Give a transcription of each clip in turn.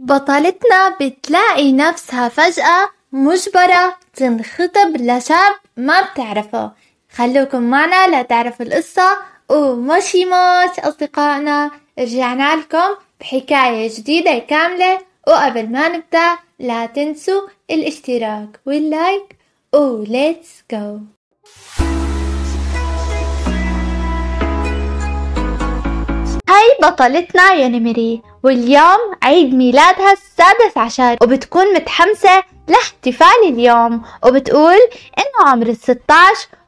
بطلتنا بتلاقي نفسها فجأة مجبرة تنخطب لشاب ما بتعرفه. خلوكم معنا لتعرفوا القصة. ومشي موش أصدقائنا، رجعنا لكم بحكاية جديدة كاملة. وقبل ما نبدأ لا تنسوا الاشتراك واللايك وليتس جو. هاي بطلتنا يونيميري، واليوم عيد ميلادها ال16 وبتكون متحمسة لاحتفال اليوم، وبتقول انه عمر ال16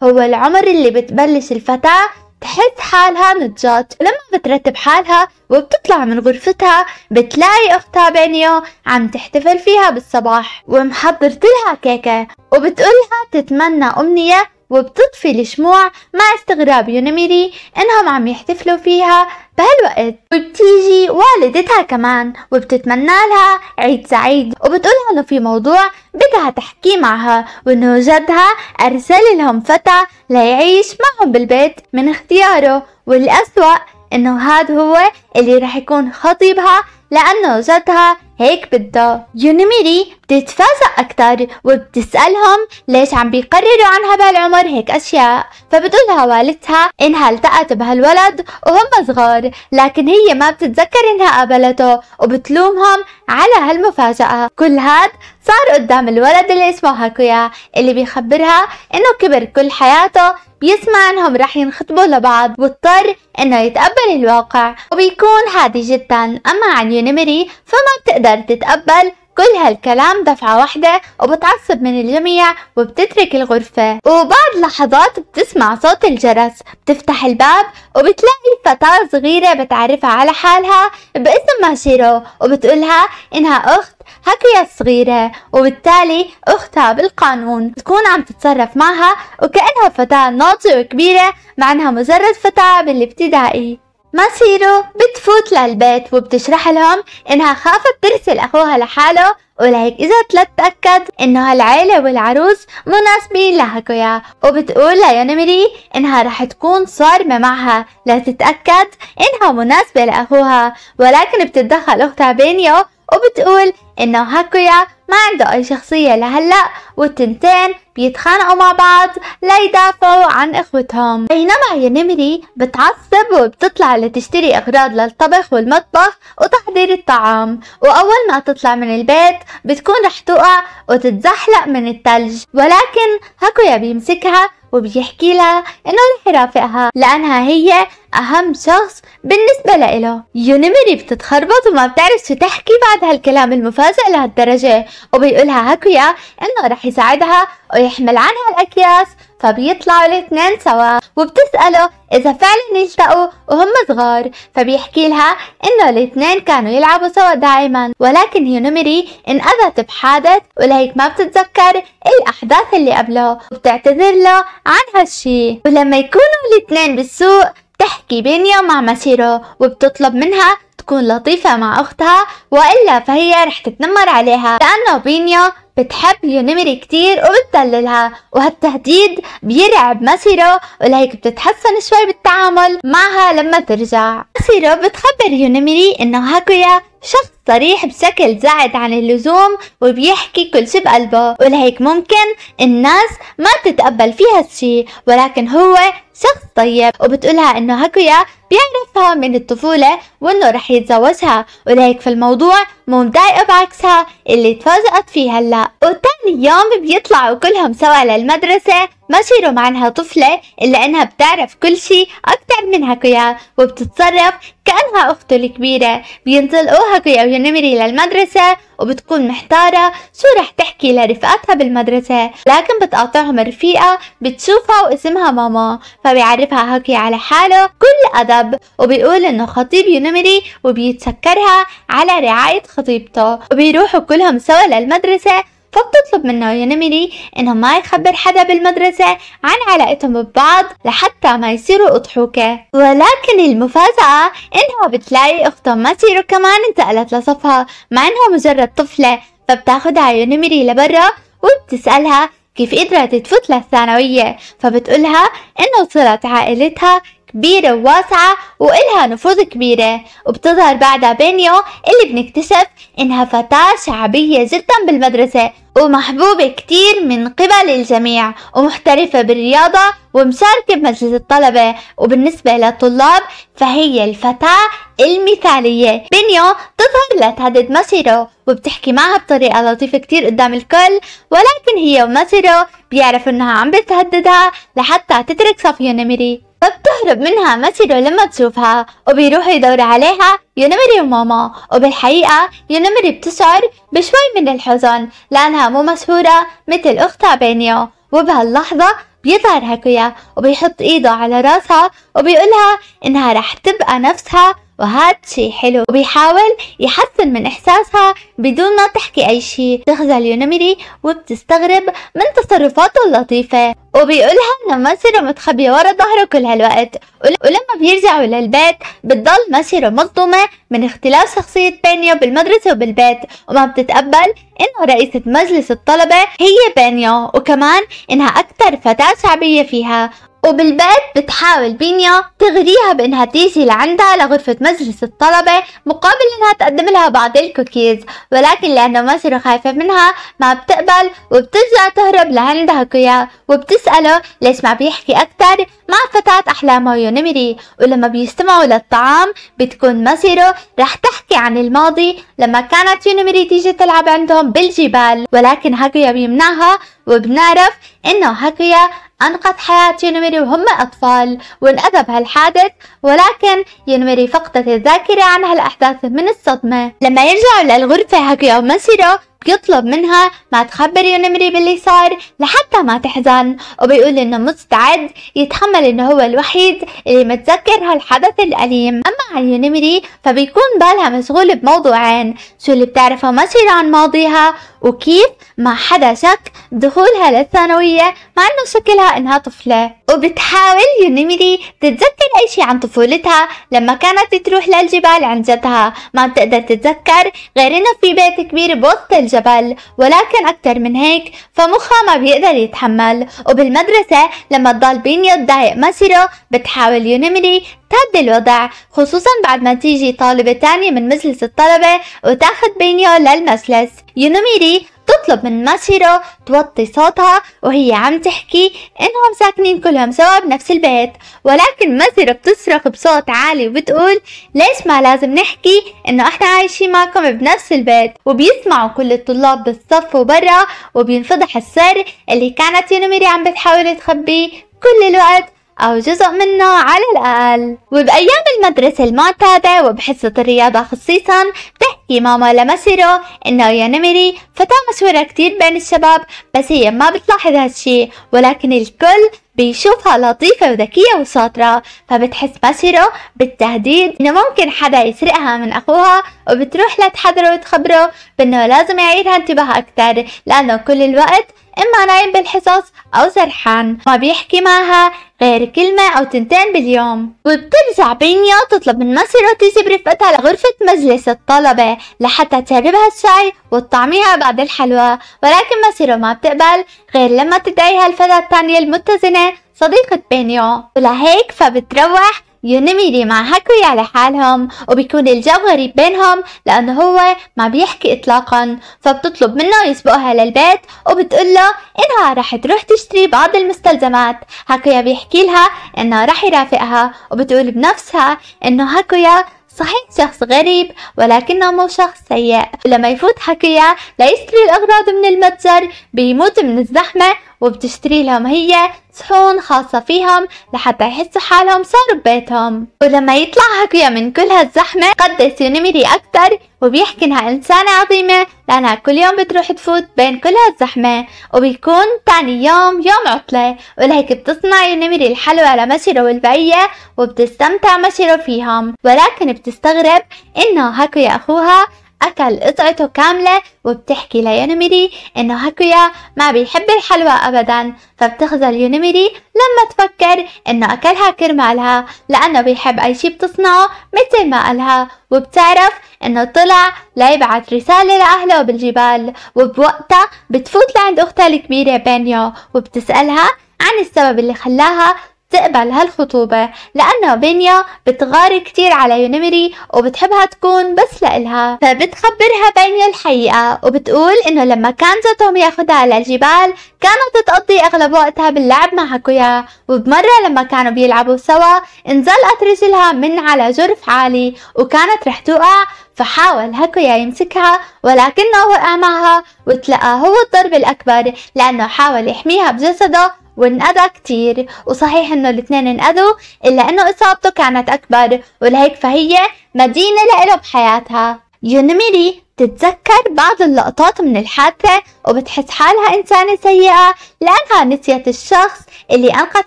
هو العمر اللي بتبلش الفتاة تحس حالها نضجت. لما بترتب حالها وبتطلع من غرفتها بتلاقي اختها بينيو عم تحتفل فيها بالصباح، ومحضرت لها كيكة، وبتقولها تتمنى امنية، وبتطفي الشموع مع استغراب يونيميري انهم عم يحتفلوا فيها بهالوقت. وبتيجي والدتها كمان وبتتمنى لها عيد سعيد، وبتقولها انه في موضوع بدها تحكي معها، وانه جدها ارسل لهم فتى ليعيش معهم بالبيت من اختياره، والاسوأ انه هاد هو اللي رح يكون خطيبها لانه جدها هيك بده. يونيميري بتتفاجأ اكتر وبتسألهم ليش عم بيقرروا عنها بهالعمر هيك اشياء، فبتقولها والدتها انها التقت بهالولد وهم صغار، لكن هي ما بتتذكر انها قابلته، وبتلومهم على هالمفاجأة. كل هاد صار قدام الولد اللي اسمه هاكويا، اللي بيخبرها انه كبر كل حياته بيسمع انهم رح ينخطبوا لبعض، واضطر انه يتقبل الواقع، وبيكون هادي جدا. اما عن يونيميري فما بتقدر تتقبل كل هالكلام دفعة واحدة، وبتعصب من الجميع وبتترك الغرفة. وبعد لحظات بتسمع صوت الجرس، بتفتح الباب وبتلاقي فتاة صغيرة بتعرفها على حالها باسم ماشيرو، وبتقولها انها اخت هاكويا الصغيرة، وبالتالي اختها بالقانون، بتكون عم تتصرف معها وكأنها فتاة ناضجة وكبيرة، مع انها مجرد فتاة بالابتدائي. ماشيرو بتفوت للبيت وبتشرح لهم انها خافت ترسل اخوها لحاله، ولهيك اجت لتتأكد انه هالعيلة والعروس مناسبين لهاكويا، وبتقول ليونيميري انها رح تكون صارمة معها لتتأكد انها مناسبة لاخوها، ولكن بتتدخل اختها بينيو وبتقول انه هاكويا ما عنده اي شخصية لهلأ، والتنتين بيتخانقوا مع بعض ليدافعوا عن اخوتهم. بينما يونيميري بتعصب وبتطلع لتشتري اغراض للطبخ والمطبخ وتحضير الطعام، واول ما تطلع من البيت بتكون رح تقع وتتزحلق من الثلج، ولكن هاكويا بيمسكها وبيحكي لها انه رح يرافقها لانها هي اهم شخص بالنسبة لإله. يونيميري بتتخربط وما بتعرف شو تحكي بعد هالكلام المفاجئ لهالدرجة، وبيقولها هاكويا انه رح يساعدها ويحمل عنها الاكياس، فبيطلعوا الاثنين سوا، وبتسأله اذا فعلا التقوا وهم صغار، فبيحكي لها انه الاثنين كانوا يلعبوا سوا دائما، ولكن يونيميري انأذت بحادث ولهيك ما بتتذكر الاحداث اللي قبله، وبتعتذر له عن هالشي. ولما يكونوا الاثنين بالسوق بتحكي بينيو مع ماشيرو، وبتطلب منها تكون لطيفة مع اختها والا فهي رح تتنمر عليها، لانه بينيو بتحب يونيميري كتير وبتدللها، وهالتهديد بيرعب ماشيرو ولهيك بتتحسن شوي بالتعامل معها. لما ترجع ماشيرو بتخبر يونيميري انه هاكويا شخص صريح بشكل زائد عن اللزوم، وبيحكي كل شي بقلبه، ولهيك ممكن الناس ما تتقبل فيها الشي، ولكن هو شخص طيب. وبتقولها انه هاكويا بيعرفها من الطفولة وانه رح يتزوجها، ولهيك في الموضوع مو مضايقة بعكسها اللي تفاجأت فيه هلا. وتاني يوم بيطلعوا كلهم سوا للمدرسة، ماشيرو مع انها طفلة الا انها بتعرف كل شي اكتر من هاكويا، وبتتصرف كأنها اخته الكبيرة. بينطلقوا هاكويا ويونيميري للمدرسة، وبتكون محتارة شو رح تحكي لرفقاتها بالمدرسة، لكن بتقاطعهم الرفيقة بتشوفها واسمها ماما، فبيعرفها هاكويا على حاله كل ادب، وبيقول انه خطيب يونيميري وبيتشكرها على رعاية خطيبته. وبيروحوا كلهم سوا للمدرسة، فبتطلب منه يونيميري انه ما يخبر حدا بالمدرسة عن علاقتهم ببعض لحتى ما يصيروا اضحوكة، ولكن المفاجأة انها بتلاقي اختها ماشيرو كمان انتقلت لصفها مع انها مجرد طفلة، فبتاخدها يونيميري لبرا وبتسألها كيف قدرت تفوت للثانوية، فبتقولها انه صلة عائلتها كبيرة وواسعة وإلها نفوذ كبيرة، وبتظهر بعدها بينيو اللي بنكتشف إنها فتاة شعبية جدا بالمدرسة ومحبوبة كتير من قبل الجميع ومحترفة بالرياضة ومشاركة بمجلس الطلبة، وبالنسبة للطلاب فهي الفتاة المثالية. بينيو تظهر لتهدد ماشيرو وبتحكي معها بطريقة لطيفة كتير قدام الكل، ولكن هي وماشيرو بيعرفوا انها عم بتهددها لحتى تترك صف يونيميري، فبتهرب منها ماشيرو لما تشوفها وبيروحوا يدوروا عليها يونيميري وماما. وبالحقيقة يونيميري بتشعر بشوي من الحزن لأنها مو مشهورة مثل أختها بينيو، وبهاللحظة بيظهر هاكويا وبيحط ايده على راسها وبيقولها انها رح تبقى نفسها وهاد شي حلو، وبيحاول يحسن من احساسها بدون ما تحكي اي شي. تخجل يونيميري وبتستغرب من تصرفاته اللطيفة، وبيقولها ان ماشيرو متخبية ورا ظهره كل هالوقت، ولما بيرجعوا للبيت بتضل ماشيرو مصدومة من اختلاف شخصية بينيو بالمدرسة وبالبيت، وما بتتقبل انه رئيسة مجلس الطلبة هي بينيو، وكمان انها اكتر فتاة شعبية فيها. وبالبيت بتحاول بينيو تغريها بانها تيجي لعندها لغرفة مجلس الطلبة مقابل انها تقدم لها بعض الكوكيز، ولكن لانه ماشيرو خايفة منها ما بتقبل وبترجع تهرب لعند هاكويا، وبتسأله ليش ما بيحكي اكتر مع فتاة احلامه يونيميري. ولما بيستمعوا للطعام بتكون ماشيرو رح تحكي عن الماضي لما كانت يونيميري تيجي تلعب عندهم بالجبال، ولكن هاكويا بيمنعها، وبنعرف انه هاكويا انقذ حياة يونيميري وهم اطفال وانقذ بهالحادث، ولكن يونيميري فقدت الذاكرة عن هالاحداث من الصدمة. لما يرجعوا للغرفة هاكويا وماشيرو بيطلب منها ما تخبر يونيميري باللي صار لحتى ما تحزن، وبيقول انه مستعد يتحمل انه هو الوحيد اللي متذكر هالحدث الأليم. اما عن يونيميري فبيكون بالها مشغول بموضوعين، شو اللي بتعرفه ماشيرو عن ماضيها وكيف ما حدا شك بدخولها للثانوية مع انه شكلها انها طفلة. وبتحاول يونيميري تتذكر اي شي عن طفولتها لما كانت تروح للجبال عند جدها، ما بتقدر تتذكر غير انه في بيت كبير بوسط الجبل، ولكن اكتر من هيك فمخها ما بيقدر يتحمل. وبالمدرسة لما تضل بينيو تضايق ماشيرو بتحاول يونيميري تهدي الوضع، خصوصا بعد ما تيجي طالبة تانية من مجلس الطلبة وتاخد بينيو للمجلس. يونيميري تطلب من ماشيرو توطي صوتها وهي عم تحكي انهم ساكنين كلهم سوا بنفس البيت، ولكن ماشيرو بتصرخ بصوت عالي وبتقول ليش ما لازم نحكي انه احنا عايشين معكم بنفس البيت. وبيسمعوا كل الطلاب بالصف وبرا، وبينفضح السر اللي كانت يونيميري عم بتحاول تخبيه كل الوقت أو جزء منه على الأقل. وبأيام المدرسة المعتادة وبحصة الرياضة خصيصا بتحكي ماما لماشيرو إنه يونيميري فتاة مشهورة كتير بين الشباب، بس هي ما بتلاحظ هالشي، ولكن الكل بيشوفها لطيفة وذكية وشاطرة، فبتحس ماشيرو بالتهديد إنه ممكن حدا يسرقها من أخوها، وبتروح لتحذره وتخبره بإنه لازم يعيرها انتباه أكتر لأنه كل الوقت إما نايم بالحصص أو سرحان، ما بيحكي معها غير كلمة أو تنتين باليوم. وبترجع بينيو تطلب من ماشيرو تيجي برفقتها لغرفة مجلس الطلبة لحتى تشربها الشاي وتطعميها بعد الحلوى، ولكن ماشيرو ما بتقبل غير لما تدعيها الفتاة الثانية المتزنة صديقة بينيو. ولهيك فبتروح يونيميري مع هاكويا لحالهم، وبيكون الجو غريب بينهم لأنه هو ما بيحكي إطلاقا، فبتطلب منه يسبقها للبيت وبتقوله إنها رح تروح تشتري بعض المستلزمات. هاكويا بيحكي لها إنه رح يرافقها، وبتقول بنفسها إنه هاكويا صحيح شخص غريب ولكنه مو شخص سيء. لما يفوت هاكويا ليشتري الأغراض من المتجر بيموت من الزحمة، وبتشتري لهم هي صحون خاصة فيهم لحتى يحسوا حالهم صاروا ببيتهم. ولما يطلع هاكويا من كل هالزحمة قدس يونيميري أكتر، وبيحكي إنها إنسانة عظيمة لأنها كل يوم بتروح تفوت بين كل هالزحمة. وبيكون تاني يوم عطلة، ولهيك بتصنع يونيميري الحلوى لماشيرو والبقية وبتستمتع ماشيرو فيهم، ولكن بتستغرب إنه هاكويا أخوها أكل قطعته كاملة، وبتحكي ليونيميري إنه هاكويا ما بيحب الحلوى أبدا، فبتخجل يونيميري لما تفكر إنه أكلها كرمالها لأنه بيحب أي شي بتصنعه مثل ما قالها، وبتعرف إنه طلع ليبعت رسالة لأهله بالجبال. وبوقتها بتفوت لعند أختها الكبيرة بينيو وبتسألها عن السبب اللي خلاها تقبل هالخطوبة لأنه بينيو بتغار كتير على يونيميري وبتحبها تكون بس لإلها، فبتخبرها بينيو الحقيقة وبتقول إنه لما كان زاتوم ياخدها للجبال كانت تقضي أغلب وقتها باللعب مع هاكويا، وبمرة لما كانوا بيلعبوا سوا انزلقت رجلها من على جرف عالي وكانت رح توقع، فحاول هاكويا يمسكها ولكنه وقع معها وتلقى هو الضرب الأكبر لأنه حاول يحميها بجسده وانأذى كتير. وصحيح انه الاثنين انأذوا الا انه اصابته كانت اكبر، ولهيك فهي مدينة لإله بحياتها. يونيميري بتتذكر بعض اللقطات من الحادثة وبتحس حالها انسانة سيئة لانها نسيت الشخص اللي انقذ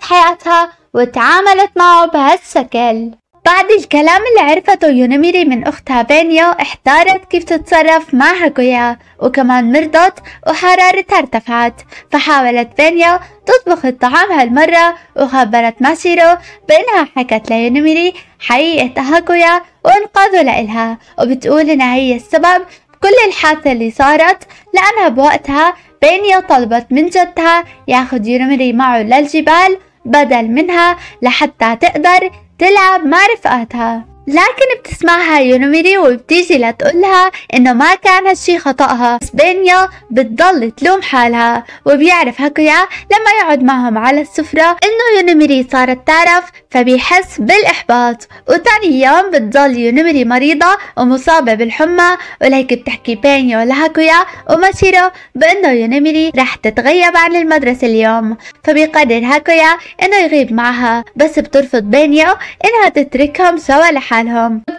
حياتها وتعاملت معه بهالشكل. بعد الكلام اللي عرفته يونيميري من اختها بينيو احتارت كيف تتصرف مع هاكويا، وكمان مرضت وحرارتها ارتفعت، فحاولت بينيو تطبخ الطعام هالمرة وخبرت ماشيرو بانها حكت ليونيميري حقيقة هاكويا وانقذوا لإلها، وبتقول انها هي السبب بكل الحادثة اللي صارت لانها بوقتها بينيو طلبت من جدها ياخد يونيميري معه للجبال بدل منها لحتى تقدر تلعب مع رفقاتها. لكن بتسمعها يونيميري وبتيجي لتقولها انه ما كان هالشي خطأها، بس بينيو بتضل تلوم حالها. وبيعرف هاكويا لما يقعد معهم على السفرة انه يونيميري صارت تعرف، فبيحس بالاحباط. وتاني يوم بتضل يونيميري مريضة ومصابة بالحمى، ولهيك بتحكي بينيو لهاكويا وماشيرو بانه يونيميري رح تتغيب عن المدرسة اليوم، فبيقرر هاكويا انه يغيب معها، بس بترفض بينيو انها تتركهم سوا لحالها.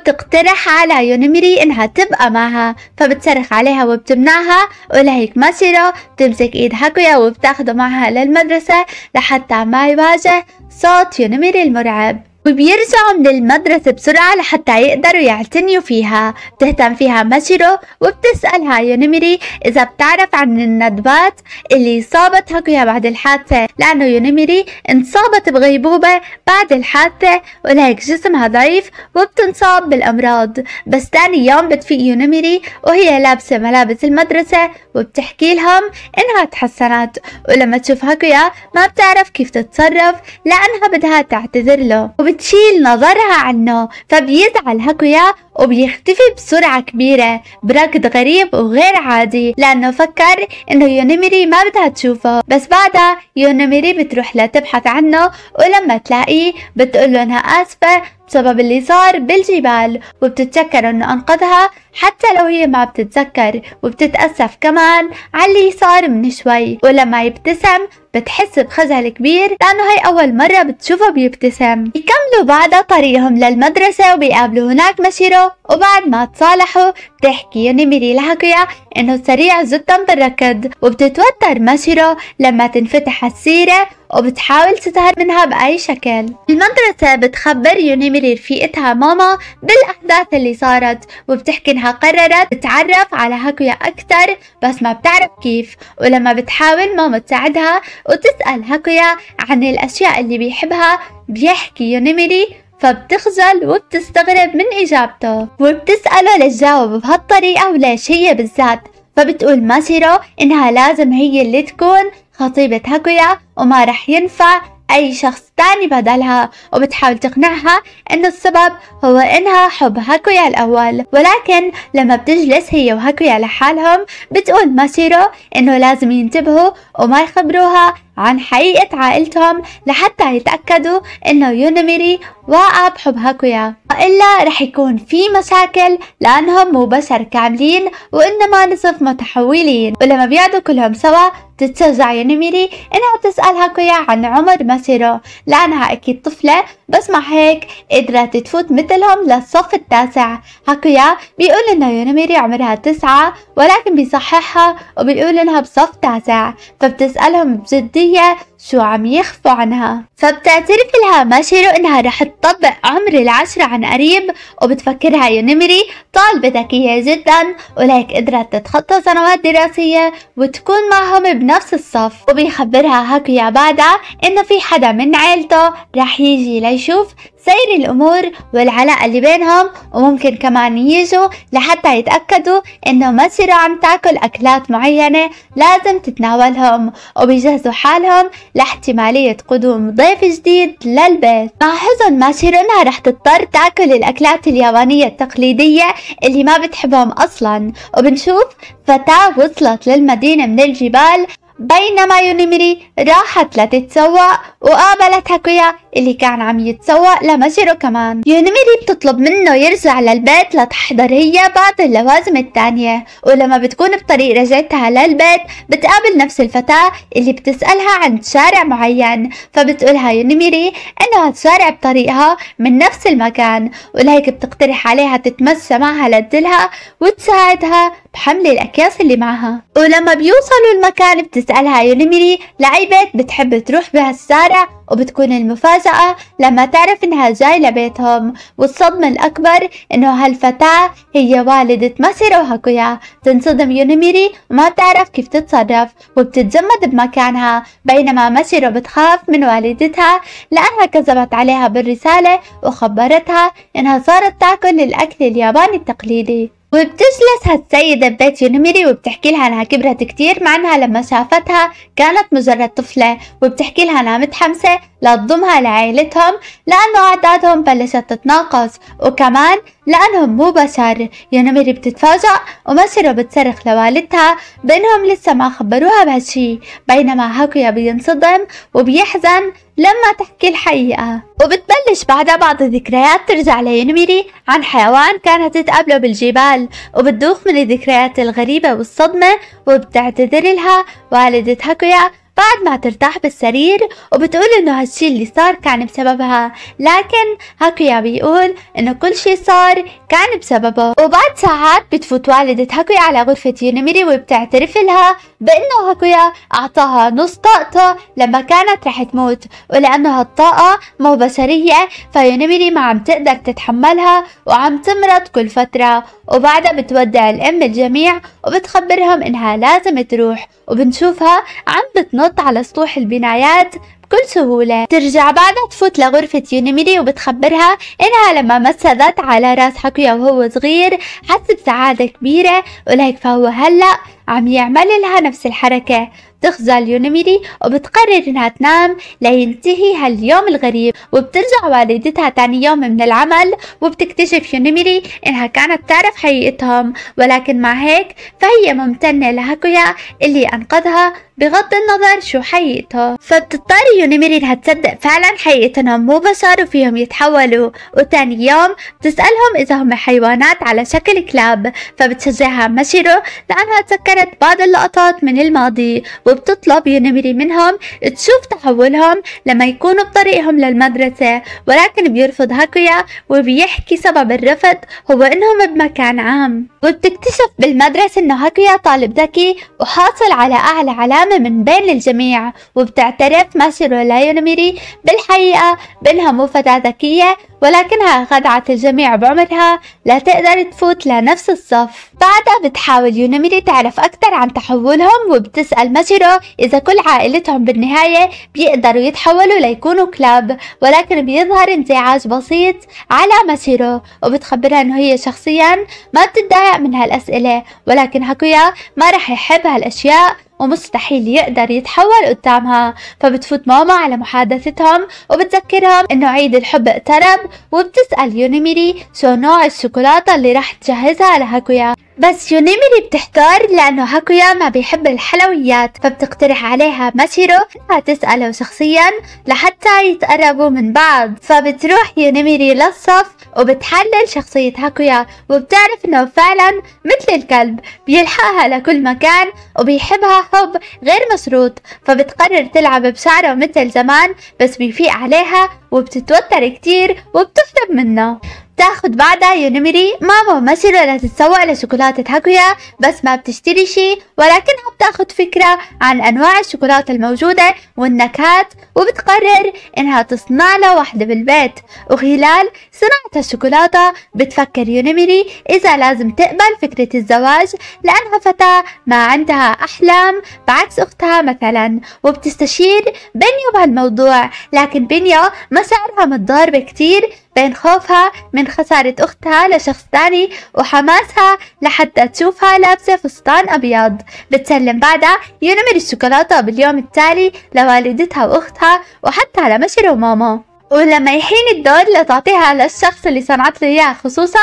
بتقترح على يونيميري انها تبقى معها، فبتصرخ عليها وبتمنعها، ولهيك ماشيرو بتمسك ايد هاكويا وبتاخده معها للمدرسة لحتى ما يواجه صوت يونيميري المرعب. وبيرجعوا من المدرسة بسرعة لحتى يقدروا يعتنيوا فيها. بتهتم فيها ماشيرو وبتسألها يونيميري إذا بتعرف عن الندبات اللي صابت هاكويا بعد الحادثة، لأنه يونيميري انصابت بغيبوبة بعد الحادثة ولهيك جسمها ضعيف وبتنصاب بالأمراض. بس تاني يوم بتفيق يونيميري وهي لابسة ملابس المدرسة وبتحكي لهم إنها تحسنت، ولما تشوف هاكويا ما بتعرف كيف تتصرف لأنها بدها تعتذر له تشيل نظرها عنه، فبيزعل هاكويا وبيختفي بسرعة كبيرة بركض غريب وغير عادي لأنه فكر إنه يونيميري ما بدها تشوفه. بس بعدها يونيميري بتروح لتبحث عنه، ولما تلاقيه بتقوله إنها آسفة بسبب اللي صار بالجبال، وبتتشكر إنه أنقذها حتى لو هي ما بتتذكر، وبتتأسف كمان على اللي صار من شوي. ولما يبتسم بتحس بخجل كبير لأنه هي أول مرة بتشوفه بيبتسم. يكملوا بعدها طريقهم للمدرسة وبيقابلوا هناك ماشيرو، وبعد ما تصالحوا بتحكي يونيميري لهاكويا إنه سريع جدا بالركض، وبتتوتر ماشيرو لما تنفتح السيرة وبتحاول تظهر منها بأي شكل. المدرسة بتخبر يونيميري رفيقتها ماما بالأحداث اللي صارت، وبتحكي إنها قررت تتعرف على هاكويا أكثر بس ما بتعرف كيف. ولما بتحاول ماما تساعدها وتسأل هاكويا عن الأشياء اللي بيحبها بيحكي يونيميري، فبتخجل وبتستغرب من إجابته، وبتسأله ليش جاوب بهالطريقة وليش هي بالذات. فبتقول ماشيرو إنها لازم هي اللي تكون خطيبة هاكويا وما رح ينفع أي شخص تاني بدلها، وبتحاول تقنعها إنه السبب هو إنها حب هاكويا الأول. ولكن لما بتجلس هي وهاكويا لحالهم بتقول ماشيرو إنه لازم ينتبهوا وما يخبروها عن حقيقة عائلتهم لحتى يتأكدوا إنه يونيميري واقع بحب هاكويا، إلا رح يكون في مشاكل لأنهم مو بشر كاملين وإنما نصف متحولين. ولما بيقعدوا كلهم سوا تتشجع يونيميري إنها تسأل هاكويا عن عمر ماشيرو لأنها أكيد طفلة، بس مع هيك قدرت تفوت مثلهم للصف التاسع. هاكويا بيقول إنه يونيميري عمرها 9 ولكن بيصححها وبيقول إنها بصف 9، فبتسألهم بجدية شو عم يخفوا عنها. فبتعترف لها ماشيرو إنها رح تطبق عمر 10 عن قريب، وبتفكرها يونيميري طالبة ذكية جدا ولهيك قدرت تتخطى سنوات دراسية وتكون معهم بنفس الصف. وبيخبرها هاكويا بعدها إنه في حدا من عيلته رح يجي ليشوف سير الأمور والعلاقة اللي بينهم، وممكن كمان يجوا لحتى يتأكدوا إنه ماشيرو عم تاكل أكلات معينة لازم تتناولهم، وبيجهزوا حالهم لاحتمالية قدوم ضيف جديد للبيت. مع حزن ماشيرو انها رح تضطر تاكل الاكلات اليابانية التقليدية اللي ما بتحبهم اصلا. وبنشوف فتاة وصلت للمدينة من الجبال، بينما يونيميري راحت لتتسوق وقابلت هاكويا اللي كان عم يتسوق لماشيرو كمان. يونيميري بتطلب منه يرجع للبيت لتحضر هي بعض اللوازم التانية، ولما بتكون بطريق رجعتها للبيت بتقابل نفس الفتاة اللي بتسألها عن شارع معين، فبتقولها يونيميري انه هالشارع بطريقها من نفس المكان، ولهيك بتقترح عليها تتمشى معها لتدلها وتساعدها بحمل الاكياس اللي معها. ولما بيوصلوا المكان بتسألها يونيميري لأي بيت بتحب تروح بهالشارع، وبتكون المفاجأة لما تعرف انها جاي لبيتهم. والصدمة الأكبر انه هالفتاة هي والدة ماشيرو هاكويا. تنصدم يونيميري وما بتعرف كيف تتصرف وبتتجمد بمكانها، بينما ماشيرو بتخاف من والدتها لأنها كذبت عليها بالرسالة وخبرتها انها صارت تاكل الأكل الياباني التقليدي. وبتجلس هالسيدة ببيت يونيميري وبتحكي لها انها كبرت كتير، مع انها لما شافتها كانت مجرد طفلة، وبتحكي لها انها متحمسة لتضمها لعائلتهم لانه اعدادهم بلشت تتناقص، وكمان لانهم مو بشر. يونيميري بتتفاجأ وماشيرو بتصرخ لوالدتها بانهم لسه ما خبروها بهالشي، بينما هاكويا بينصدم وبيحزن لما تحكي الحقيقة. وبتبلش بعدها بعض الذكريات ترجع ليونيميري عن حيوان كانت تقابله بالجبال، وبتدوخ من الذكريات الغريبة والصدمة، وبتعتذر لها والدة هاكويا بعد ما ترتاح بالسرير، وبتقول انه هالشي اللي صار كان بسببها، لكن هاكويا بيقول انه كل شي صار كان بسببه. وبعد ساعات بتفوت والدة هاكويا على غرفة يونيميري وبتعترف لها بانه هاكويا اعطاها نص طاقته لما كانت رح تموت، ولانه هالطاقة مو بشرية فيونيميري ما عم تقدر تتحملها وعم تمرض كل فترة. وبعدها بتودع الام الجميع وبتخبرهم انها لازم تروح، وبنشوفها عم بتنط على سطوح البنايات بكل سهولة. ترجع بعدها تفوت لغرفة يونيميري وبتخبرها انها لما مسدت على راس هاكويا وهو صغير حس بسعادة كبيرة، ولهيك فهو هلأ عم يعمل لها نفس الحركة. بتخجل يونيميري وبتقرر انها تنام لينتهي هاليوم الغريب. وبترجع والدتها تاني يوم من العمل وبتكتشف يونيميري انها كانت تعرف حقيقتهم، ولكن مع هيك فهي ممتنة لهاكويا اللي انقذها بغض النظر شو حقيقته. فبتضطر يونيميري انها تصدق فعلا حقيقة انهم مو بشر وفيهم يتحولوا، وتاني يوم بتسألهم اذا هم حيوانات على شكل كلاب، فبتشجعها ماشيرو لانها تذكرت بعض اللقطات من الماضي، وبتطلب يونيميري منهم تشوف تحولهم لما يكونوا بطريقهم للمدرسة، ولكن بيرفض هاكويا وبيحكي سبب الرفض هو انهم بمكان عام. وبتكتشف بالمدرسة انه هاكويا طالب ذكي وحاصل على اعلى علامة من بين الجميع، وبتعترف ماشيرو ليونيميري بالحقيقة بانها مو فتاة ذكية ولكنها خدعت الجميع بعمرها لا تقدر تفوت لنفس الصف. بعدها بتحاول يونيميري تعرف اكثر عن تحولهم، وبتسأل ماشيرو اذا كل عائلتهم بالنهاية بيقدروا يتحولوا ليكونوا كلاب، ولكن بيظهر انزعاج بسيط على ماشيرو، وبتخبرها انه هي شخصيا ما بتتضايق من هالاسئلة، ولكن هاكويا ما رح يحب هالاشياء ومستحيل يقدر يتحول قدامها. فبتفوت ماما على محادثتهم وبتذكرهم انه عيد الحب اقترب، وبتسأل يونيميري شو نوع الشوكولاتة اللي راح تجهزها لهاكويا، بس يونيميري بتحتار لانه هاكويا ما بيحب الحلويات. فبتقترح عليها ماشيرو انها تسأله شخصيا لحتى يتقربوا من بعض. فبتروح يونيميري للصف وبتحلل شخصية هاكويا، وبتعرف انه فعلا مثل الكلب بيلحقها لكل مكان وبيحبها حب غير مشروط، فبتقرر تلعب بشعره مثل زمان بس بيفيق عليها وبتتوتر كتير وبتهرب منه. تاخد بعدها يونيميري ماما وماشيرو لتتسوق لشوكولاتة هاكويا، بس ما بتشتري شي، ولكنها بتاخد فكرة عن انواع الشوكولاتة الموجودة والنكهات، وبتقرر انها تصنع له واحدة بالبيت. وخلال صناعة الشوكولاتة بتفكر يونيميري اذا لازم تقبل فكرة الزواج لانها فتاة ما عندها احلام بعكس اختها مثلا، وبتستشير بينيو بهالموضوع، لكن بينيو مشاعرها متضاربة كتير بين خوفها من خسارة أختها لشخص تاني وحماسها لحتى تشوفها لابسة فستان أبيض. بتسلم بعدها يونيميري الشوكولاتة باليوم التالي لوالدتها وأختها وحتى لماشيرو وماما. ولما يحين الدور لتعطيها للشخص اللي صنعت له اياها خصوصا